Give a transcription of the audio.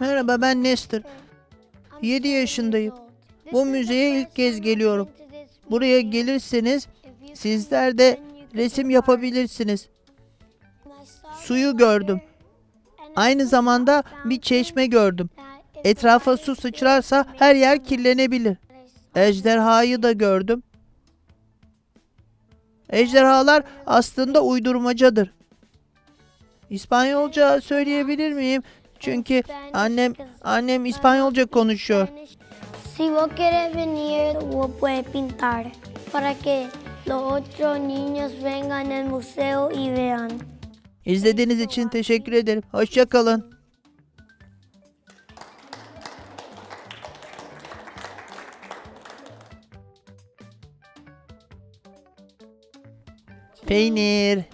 Merhaba, ben Nestor. 7 yaşındayım. Bu müzeye ilk kez geliyorum. Buraya gelirseniz sizler de resim yapabilirsiniz. Suyu gördüm. Aynı zamanda bir çeşme gördüm. Etrafa su sıçrarsa her yer kirlenebilir. Ejderhayı da gördüm. Ejderhalar aslında uydurmacadır. İspanyolca söyleyebilir miyim? Çünkü annem İspanyolca konuşuyor. Si vos quieres venir, vos puedes pintar para que los otros niños vengan al museo y vean. İzlediğiniz için teşekkür ederim. Hoşça kalın. Peynir.